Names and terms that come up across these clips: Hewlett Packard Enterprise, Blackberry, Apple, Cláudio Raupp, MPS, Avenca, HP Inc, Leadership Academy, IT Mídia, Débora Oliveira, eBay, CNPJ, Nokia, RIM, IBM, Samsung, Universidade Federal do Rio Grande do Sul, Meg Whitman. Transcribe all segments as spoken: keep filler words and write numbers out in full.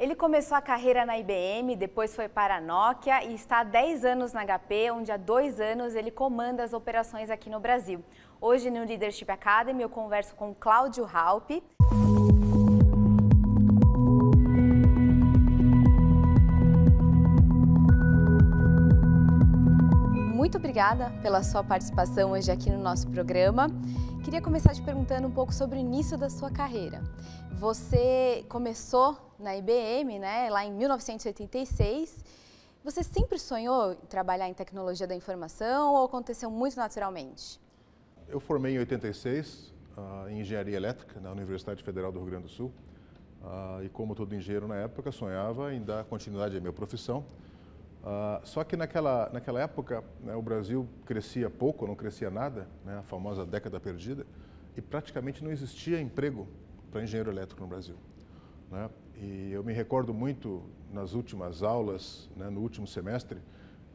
Ele começou a carreira na I B M, depois foi para a Nokia e está há dez anos na H P, onde há dois anos ele comanda as operações aqui no Brasil. Hoje no Leadership Academy eu converso com Cláudio Raupp. Muito obrigada pela sua participação hoje aqui no nosso programa. Queria começar te perguntando um pouco sobre o início da sua carreira. Você começou na I B M, né, lá em mil novecentos e oitenta e seis. Você sempre sonhou em trabalhar em tecnologia da informação ou aconteceu muito naturalmente? Eu formei em oitenta e seis uh, em engenharia elétrica na Universidade Federal do Rio Grande do Sul. Uh, e como todo engenheiro na época, sonhava em dar continuidade à minha profissão. Uh, só que naquela, naquela época, né, o Brasil crescia pouco, não crescia nada, né, a famosa década perdida, e praticamente não existia emprego para engenheiro elétrico no Brasil, né? E eu me recordo muito, nas últimas aulas, né, no último semestre,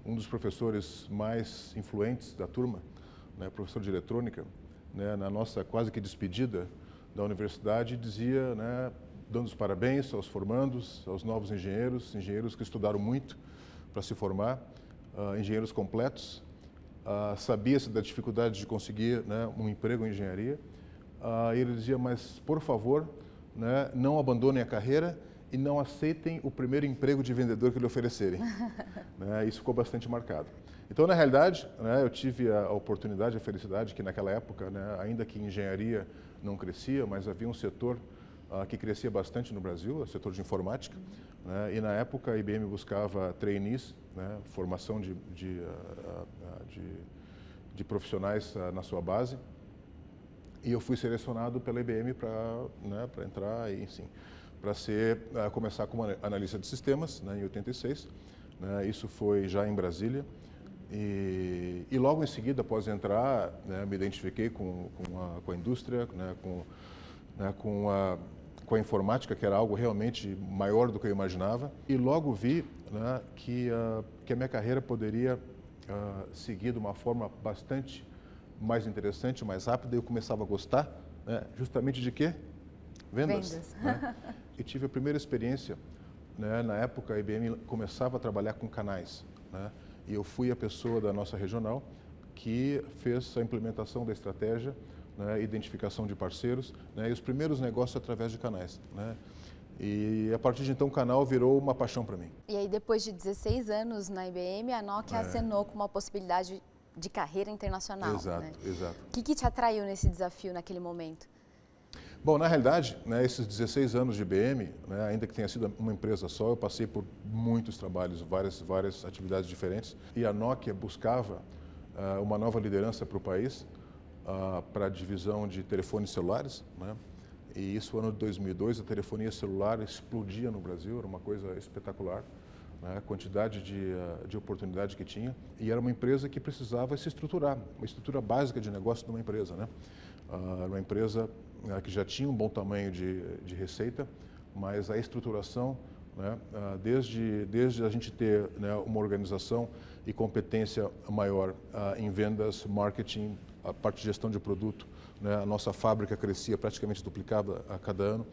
um dos professores mais influentes da turma, né, professor de eletrônica, né, na nossa quase que despedida da universidade, dizia, né, dando os parabéns aos formandos, aos novos engenheiros, engenheiros que estudaram muito para se formar, uh, engenheiros completos, uh, sabia-se da dificuldade de conseguir, né, um emprego em engenharia. Uh, ele dizia, mas por favor, né, não abandonem a carreira e não aceitem o primeiro emprego de vendedor que lhe oferecerem. Né, isso ficou bastante marcado. Então, na realidade, né, eu tive a oportunidade, a felicidade, que naquela época, né, ainda que engenharia não crescia, mas havia um setor uh, que crescia bastante no Brasil, o setor de informática. Né, e na época a I B M buscava trainees, né, formação de, de, de, de profissionais na sua base, e eu fui selecionado pela I B M para, né, para entrar e, enfim, para ser, começar como analista de sistemas, né, em oitenta e seis, né, isso foi já em Brasília, e, e logo em seguida, após entrar, né, me identifiquei com, com, a, com a indústria, né, com, né, com a... com a informática, que era algo realmente maior do que eu imaginava, e logo vi, né, que, uh, que a minha carreira poderia uh, seguir de uma forma bastante mais interessante, mais rápida, e eu começava a gostar, né, justamente de quê? Vendas. Vendas. Né? E tive a primeira experiência, né, na época a I B M começava a trabalhar com canais, né, e eu fui a pessoa da nossa regional que fez a implementação da estratégia, né, identificação de parceiros, né, e os primeiros negócios através de canais, né? E a partir de então o canal virou uma paixão para mim. E aí depois de dezesseis anos na I B M, a Nokia é. acenou com uma possibilidade de carreira internacional. Exato, né? Exato. O que, que te atraiu nesse desafio naquele momento? Bom, na realidade, né, esses dezesseis anos de I B M, né, ainda que tenha sido uma empresa só, eu passei por muitos trabalhos, várias, várias atividades diferentes, e a Nokia buscava uh, uma nova liderança para o país, Uh, para a divisão de telefones celulares, né? E isso no ano de dois mil e dois, a telefonia celular explodia no Brasil, era uma coisa espetacular, né? A quantidade de, uh, de oportunidade que tinha, e era uma empresa que precisava se estruturar, uma estrutura básica de negócio de uma empresa, né? Uh, uma empresa uh, que já tinha um bom tamanho de, de receita, mas a estruturação, né? uh, desde, desde a gente ter, né, uma organização e competência maior uh, em vendas, marketing, a parte de gestão de produto, né, a nossa fábrica crescia, praticamente duplicava a cada ano,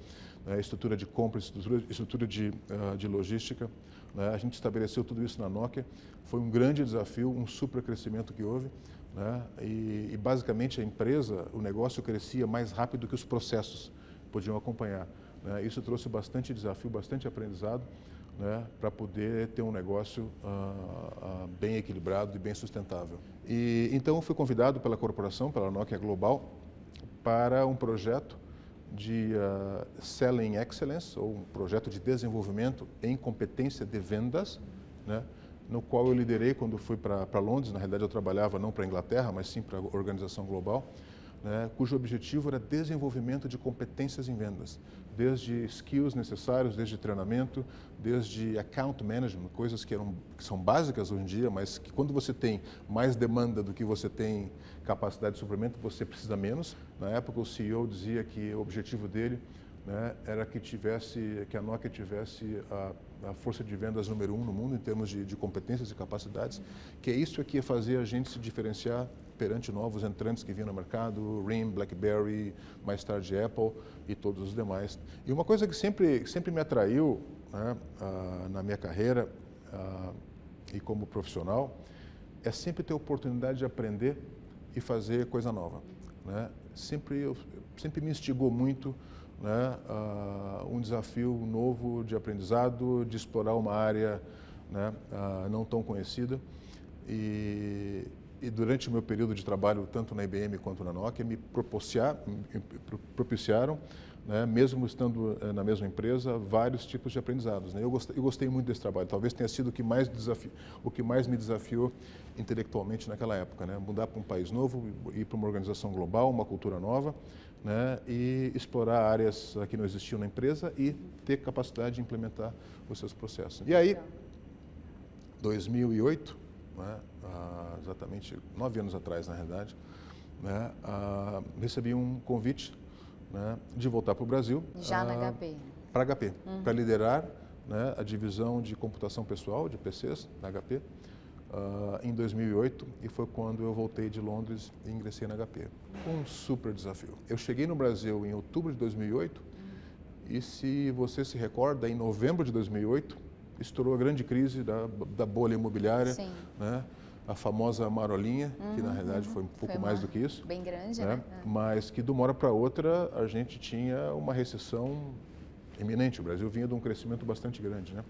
né, estrutura de compra, estrutura, estrutura de, uh, de logística, né, a gente estabeleceu tudo isso na Nokia, foi um grande desafio, um super crescimento que houve, né, e, e basicamente a empresa, o negócio crescia mais rápido que os processos podiam acompanhar, né, isso trouxe bastante desafio, bastante aprendizado, né, para poder ter um negócio uh, uh, bem equilibrado e bem sustentável. E então eu fui convidado pela corporação, pela Nokia Global, para um projeto de uh, Selling Excellence, ou um projeto de desenvolvimento em competência de vendas, né, no qual eu liderei quando fui para Londres. Na realidade eu trabalhava não para a Inglaterra, mas sim para a organização global, né, cujo objetivo era desenvolvimento de competências em vendas, desde skills necessários, desde treinamento, desde account management, coisas que, eram, que são básicas hoje em dia, mas que quando você tem mais demanda do que você tem capacidade de suprimento, você precisa menos. Na época o C E O dizia que o objetivo dele, né, era que, tivesse, que a Nokia tivesse a, a força de vendas número um no mundo em termos de, de competências e capacidades, que é isso que ia fazer a gente se diferenciar perante novos entrantes que vinham no mercado, RIM, Blackberry, mais tarde Apple e todos os demais. E uma coisa que sempre, sempre me atraiu, né, uh, na minha carreira uh, e como profissional é sempre ter a oportunidade de aprender e fazer coisa nova, né? Sempre, eu, sempre me instigou muito, né, uh, um desafio novo de aprendizado, de explorar uma área, né, uh, não tão conhecida. E, e durante o meu período de trabalho, tanto na I B M quanto na Nokia, me propiciar, me propiciaram, né, mesmo estando na mesma empresa, vários tipos de aprendizados, né? Eu gostei, eu gostei muito desse trabalho, talvez tenha sido o que mais, desafio, o que mais me desafiou intelectualmente naquela época, né? Mudar para um país novo, ir para uma organização global, uma cultura nova, né, e explorar áreas que não existiam na empresa e ter capacidade de implementar os seus processos. E aí, dois mil e oito, né, ah, exatamente nove anos atrás, na realidade, né, ah, recebi um convite, né, de voltar para o Brasil. Já ah, na H P. Para H P, uhum. Para liderar, né, a divisão de computação pessoal, de P Cs, da H P, ah, em dois mil e oito, e foi quando eu voltei de Londres e ingressei na H P. Um super desafio. Eu cheguei no Brasil em outubro de dois mil e oito, uhum. E se você se recorda, em novembro de dois mil e oito, estourou a grande crise da, da bolha imobiliária, né? A famosa marolinha, uhum, que na realidade foi um pouco foi mais do que isso. Bem grande, né? Né? Mas que de uma hora para outra a gente tinha uma recessão iminente. O Brasil vinha de um crescimento bastante grande, né?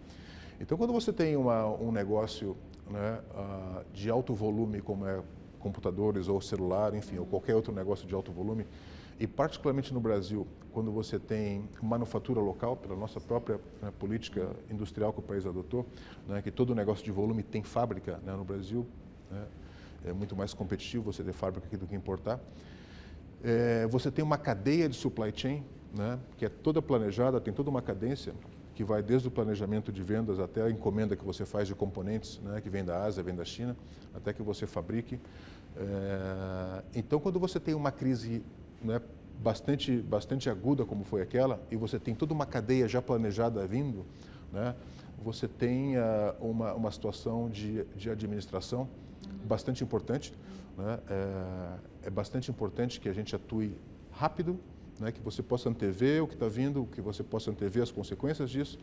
Então, quando você tem uma, um negócio, né, uh, de alto volume, como é computadores ou celular, enfim, uhum, ou qualquer outro negócio de alto volume, e particularmente no Brasil, quando você tem manufatura local, pela nossa própria, né, política industrial que o país adotou, né, que todo negócio de volume tem fábrica, né, no Brasil, né, é muito mais competitivo você ter fábrica aqui do que importar. É, você tem uma cadeia de supply chain, né, que é toda planejada, tem toda uma cadência, que vai desde o planejamento de vendas até a encomenda que você faz de componentes, né, que vem da Ásia, vem da China, até que você fabrique. É, então, quando você tem uma crise, né, bastante, bastante aguda como foi aquela, e você tem toda uma cadeia já planejada vindo, né, você tem uh, uma, uma situação de, de administração bastante importante, né, é, é bastante importante que a gente atue rápido, né, que você possa antever o que está vindo, que você possa antever as consequências disso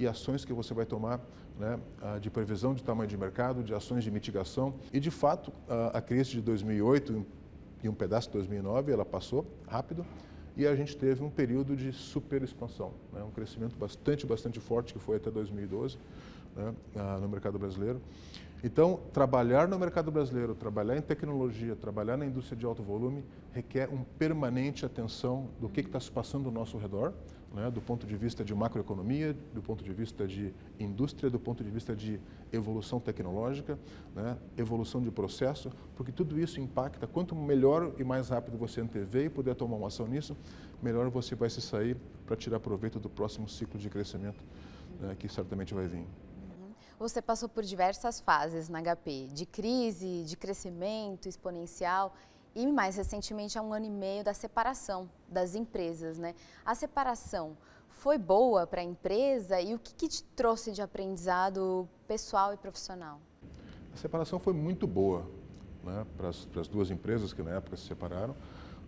e ações que você vai tomar, né, de previsão de tamanho de mercado, de ações de mitigação. E, de fato, a, a crise de dois mil e oito e um pedaço de dois mil e nove, ela passou rápido e a gente teve um período de super expansão, né? Um crescimento bastante, bastante forte, que foi até dois mil e doze, né, no mercado brasileiro. Então, trabalhar no mercado brasileiro, trabalhar em tecnologia, trabalhar na indústria de alto volume, requer uma permanente atenção do que está se passando ao nosso redor, né? Do ponto de vista de macroeconomia, do ponto de vista de indústria, do ponto de vista de evolução tecnológica, né? Evolução de processo, porque tudo isso impacta. Quanto melhor e mais rápido você antever e puder tomar uma ação nisso, melhor você vai se sair para tirar proveito do próximo ciclo de crescimento, né, que certamente vai vir. Você passou por diversas fases na H P, de crise, de crescimento exponencial e mais recentemente há um ano e meio da separação das empresas, né? A separação foi boa para a empresa e o que, que te trouxe de aprendizado pessoal e profissional? A separação foi muito boa, né, para as duas empresas que na época se separaram,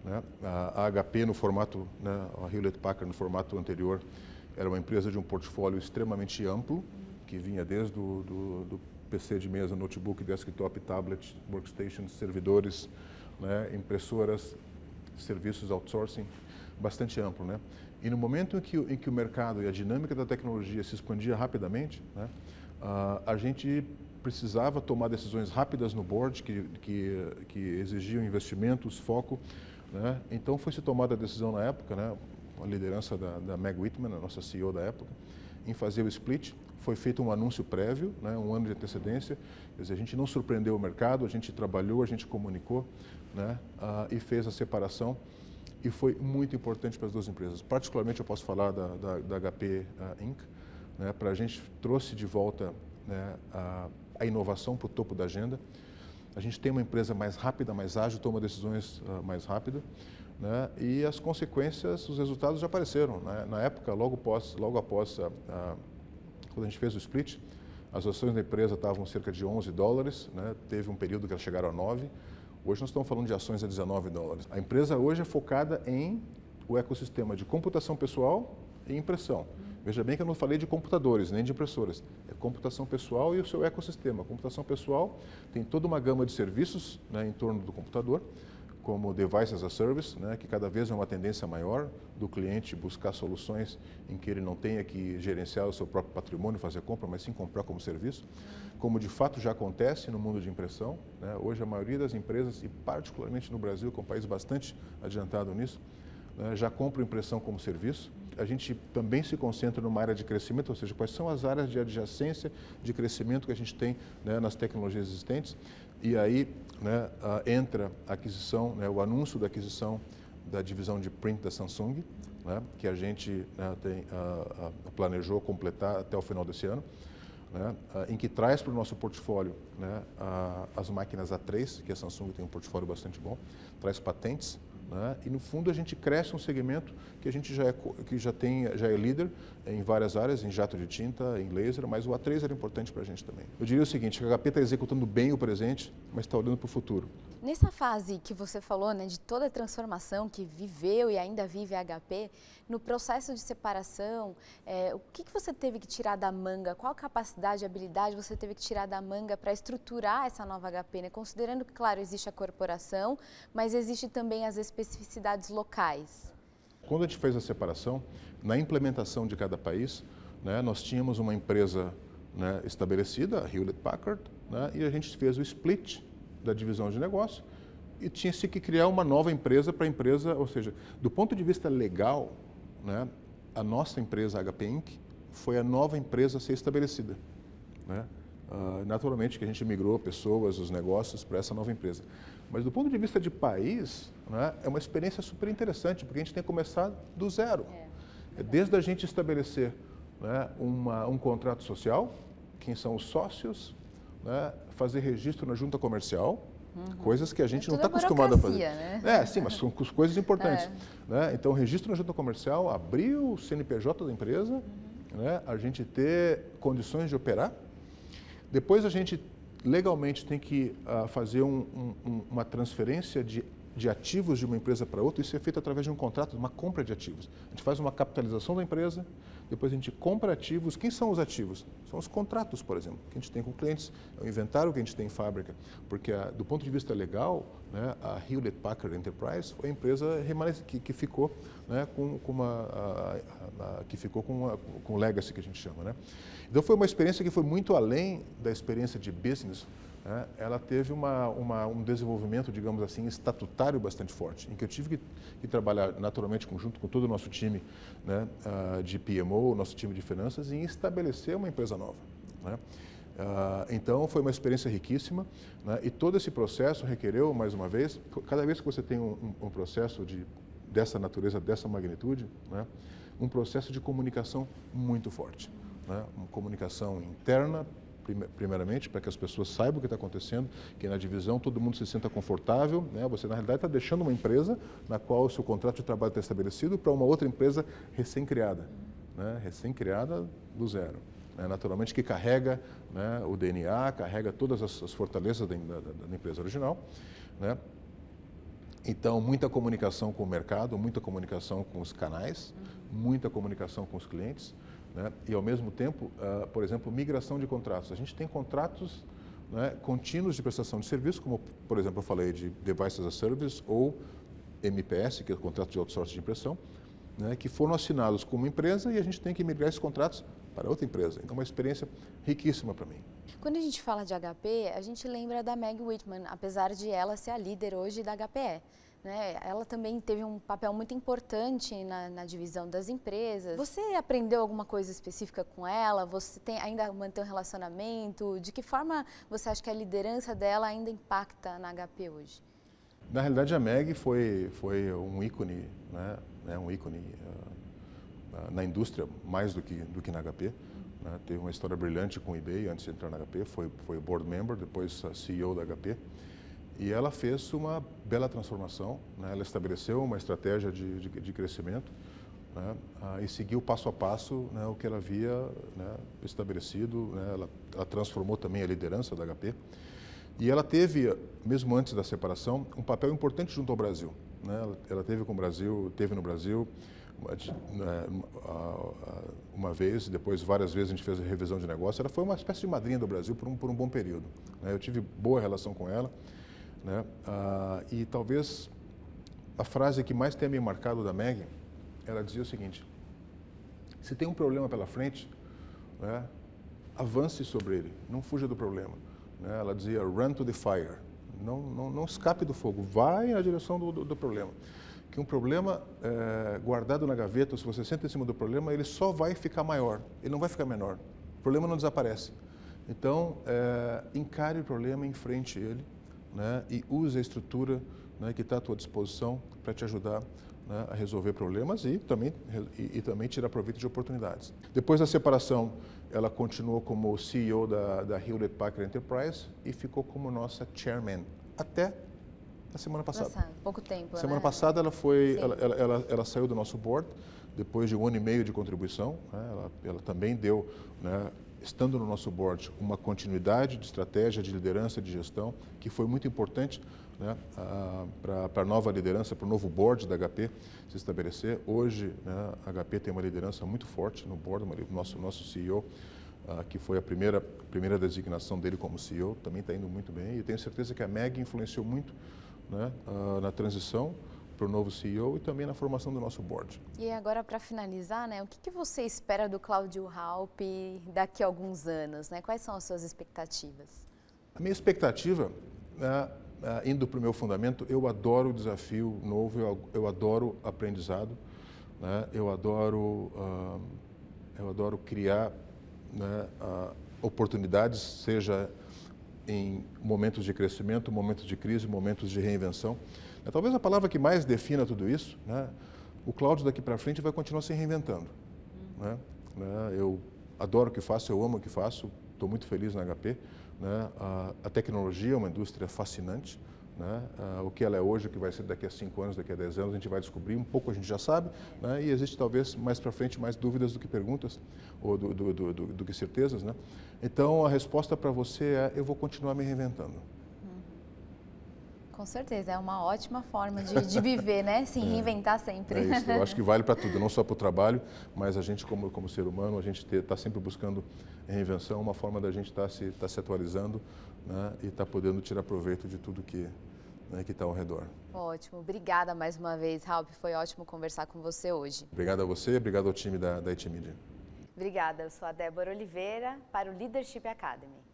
né? A, a H P no formato, né, a Hewlett Packard no formato anterior, era uma empresa de um portfólio extremamente amplo, que vinha desde do, do, do P C de mesa, notebook, desktop, tablet, workstations, servidores, né, impressoras, serviços outsourcing, bastante amplo, né? E no momento em que, em que o mercado e a dinâmica da tecnologia se expandia rapidamente, né, uh, a gente precisava tomar decisões rápidas no board, que, que, que exigiam investimentos, foco, né? Então foi-se tomada a decisão na época, né, a liderança da, da Meg Whitman, a nossa C E O da época, em fazer o split. Foi feito um anúncio prévio, né, um ano de antecedência, quer dizer, a gente não surpreendeu o mercado, a gente trabalhou, a gente comunicou, né, uh, e fez a separação e foi muito importante para as duas empresas. Particularmente eu posso falar da, da, da H P uh, Incorporated, né, para a gente trouxe de volta, né, a, a inovação para o topo da agenda. A gente tem uma empresa mais rápida, mais ágil, toma decisões uh, mais rápido, né, e as consequências, os resultados já apareceram, né? Na época, logo após, logo após a, a quando a gente fez o split, as ações da empresa estavam cerca de onze dólares, né? Teve um período que elas chegaram a nove. Hoje nós estamos falando de ações a dezenove dólares. A empresa hoje é focada em o ecossistema de computação pessoal e impressão. Veja bem que eu não falei de computadores, nem de impressoras. É computação pessoal e o seu ecossistema. A computação pessoal tem toda uma gama de serviços, né, em torno do computador, como Device as a Service, né, que cada vez é uma tendência maior do cliente buscar soluções em que ele não tenha que gerenciar o seu próprio patrimônio, fazer compra, mas sim comprar como serviço, como de fato já acontece no mundo de impressão, né. Hoje a maioria das empresas, e particularmente no Brasil, que é um país bastante adiantado nisso, né, já compra impressão como serviço. A gente também se concentra numa área de crescimento, ou seja, quais são as áreas de adjacência, de crescimento que a gente tem, né, nas tecnologias existentes. E aí, né, entra a aquisição, né, o anúncio da aquisição da divisão de print da Samsung, né, que a gente, né, tem, uh, uh, planejou completar até o final desse ano, né, uh, em que traz para o nosso portfólio, né, uh, as máquinas A três, que a Samsung tem um portfólio bastante bom, traz patentes, né, e no fundo a gente cresce um segmento que a gente já é, que já tem, já é líder em várias áreas, em jato de tinta, em laser, mas o A três era importante para a gente também. Eu diria o seguinte, a H P está executando bem o presente, mas está olhando para o futuro. Nessa fase que você falou, né, de toda a transformação que viveu e ainda vive a H P, no processo de separação, é, o que, que você teve que tirar da manga? Qual capacidade e habilidade você teve que tirar da manga para estruturar essa nova H P, né? Considerando que, claro, existe a corporação, mas existe também as especificidades locais. Quando a gente fez a separação, na implementação de cada país, né, nós tínhamos uma empresa, né, estabelecida, a Hewlett Packard, né, e a gente fez o split da divisão de negócio e tinha-se que criar uma nova empresa para a empresa, ou seja, do ponto de vista legal, né, a nossa empresa, a H P Incorporated, foi a nova empresa a ser estabelecida, né? Uh, naturalmente que a gente migrou pessoas, os negócios para essa nova empresa. Mas do ponto de vista de país, né, é uma experiência super interessante, porque a gente tem que começar do zero. É, desde a gente estabelecer, né, uma, um contrato social, quem são os sócios, né, fazer registro na junta comercial, uhum. coisas que a gente é não está acostumado a fazer. Né? É, sim, mas são coisas importantes. É. Né? Então, registro na junta comercial, abrir o C N P J da empresa, uhum. né, a gente ter condições de operar. Depois a gente legalmente tem que uh, fazer um, um, uma transferência de, de ativos de uma empresa para outra. Isso é feito através de um contrato, uma compra de ativos. A gente faz uma capitalização da empresa, depois a gente compra ativos. Quem são os ativos? São os contratos, por exemplo, que a gente tem com clientes, é o inventário que a gente tem em fábrica. Porque a, do ponto de vista legal, né, a Hewlett Packard Enterprise foi a empresa que, que ficou, né, com, com uma... A, a, a, que ficou com, uma, com o legacy que a gente chama, né? Então, foi uma experiência que foi muito além da experiência de business, né? Ela teve uma, uma, um desenvolvimento, digamos assim, estatutário bastante forte, em que eu tive que, que trabalhar naturalmente junto com todo o nosso time, né, uh, de P M O, nosso time de finanças, em estabelecer uma empresa nova, né? Uh, então, foi uma experiência riquíssima, né? E todo esse processo requereu, mais uma vez, cada vez que você tem um, um processo de, dessa natureza, dessa magnitude, né, um processo de comunicação muito forte. Né? Uma comunicação interna, primeiramente, para que as pessoas saibam o que está acontecendo, que na divisão todo mundo se sinta confortável, né? Você, na realidade, está deixando uma empresa na qual o seu contrato de trabalho está estabelecido para uma outra empresa recém-criada, né? Recém-criada do zero. Né? Naturalmente que carrega, né, o D N A, carrega todas as, as fortalezas da, da, da empresa original, né? Então, muita comunicação com o mercado, muita comunicação com os canais, muita comunicação com os clientes, né? E, ao mesmo tempo, uh, por exemplo, migração de contratos. A gente tem contratos, né, contínuos de prestação de serviço, como, por exemplo, eu falei de Device as a Service ou M P S, que é o contrato de outsourcing de impressão, né, que foram assinados com uma empresa e a gente tem que migrar esses contratos para outra empresa. Então, uma experiência riquíssima para mim. Quando a gente fala de H P, a gente lembra da Meg Whitman, apesar de ela ser a líder hoje da H P E. Né? Ela também teve um papel muito importante na, na divisão das empresas. Você aprendeu alguma coisa específica com ela? Você tem, ainda mantém um relacionamento? De que forma você acha que a liderança dela ainda impacta na H P hoje? Na realidade, a Meg foi, foi um ícone, né? um ícone uh, na indústria, mais do que, do que na H P. Né? Teve uma história brilhante com o eBay antes de entrar na H P, foi, foi board member, depois C E O da H P. E ela fez uma bela transformação, né? Ela estabeleceu uma estratégia de, de, de crescimento, né? Ah, e seguiu passo a passo, né, o que ela havia, né, estabelecido, né? Ela, ela transformou também a liderança da H P. E ela teve, mesmo antes da separação, um papel importante junto ao Brasil, né? Ela, ela teve com o Brasil, teve no Brasil uma vez, depois várias vezes a gente fez a revisão de negócio. Ela foi uma espécie de madrinha do Brasil por um, por um bom período. Eu tive boa relação com ela, né? E talvez a frase que mais tenha me marcado da Meg, ela dizia o seguinte: se tem um problema pela frente, né, avance sobre ele, não fuja do problema. Ela dizia run to the fire, não, não, não escape do fogo, vai na direção do, do, do problema. Que um problema é, guardado na gaveta, se você senta em cima do problema, ele só vai ficar maior, ele não vai ficar menor. O problema não desaparece. Então, é, encare o problema, enfrente ele, né, e use a estrutura, né, que está à tua disposição para te ajudar, né, a resolver problemas e também, e, e também tirar proveito de oportunidades. Depois da separação, ela continuou como C E O da, da Hewlett Packard Enterprise e ficou como nossa chairman até a semana passada. Nossa, pouco tempo, Semana né? passada ela, foi, ela, ela, ela, ela saiu do nosso board depois de um ano e meio de contribuição. Né? Ela, ela também deu, né, estando no nosso board, uma continuidade de estratégia, de liderança, de gestão, que foi muito importante, né, para a nova liderança, para o novo board da H P se estabelecer. Hoje, né, a H P tem uma liderança muito forte no board, o nosso, nosso C E O, uh, que foi a primeira, a primeira designação dele como C E O, também está indo muito bem. E tenho certeza que a Meg influenciou muito, né, uh, na transição para o novo C E O e também na formação do nosso board. E agora, para finalizar, né, o que, que você espera do Cláudio Raupp daqui a alguns anos? Né? Quais são as suas expectativas? A minha expectativa, né, indo para o meu fundamento, eu adoro o desafio novo, eu, eu adoro aprendizado, né, eu, adoro, uh, eu adoro criar, né, uh, oportunidades, seja em momentos de crescimento, momentos de crise, momentos de reinvenção. Talvez a palavra que mais defina tudo isso, né? O Cláudio daqui para frente vai continuar se reinventando. Né? Eu adoro o que faço, eu amo o que faço, estou muito feliz na H P. Né? A tecnologia é uma indústria fascinante. Né? O que ela é hoje, o que vai ser daqui a cinco anos, daqui a dez anos, a gente vai descobrir, um pouco a gente já sabe, né? E existe talvez mais para frente mais dúvidas do que perguntas, ou do, do, do, do, do que certezas, né? Então a resposta para você é: eu vou continuar me reinventando. Com certeza, é uma ótima forma de, de viver, né? Se reinventar sempre. É isso, eu acho que vale para tudo, não só para o trabalho, mas a gente como, como ser humano, a gente está sempre buscando reinvenção, uma forma da gente estar tá se, tá se atualizando, né? E estar tá podendo tirar proveito de tudo que, né, está ao redor. Ótimo, obrigada mais uma vez, Raupp, foi ótimo conversar com você hoje. Obrigado a você, obrigado ao time da, da I T Mídia. Obrigada, eu sou a Débora Oliveira para o Leadership Academy.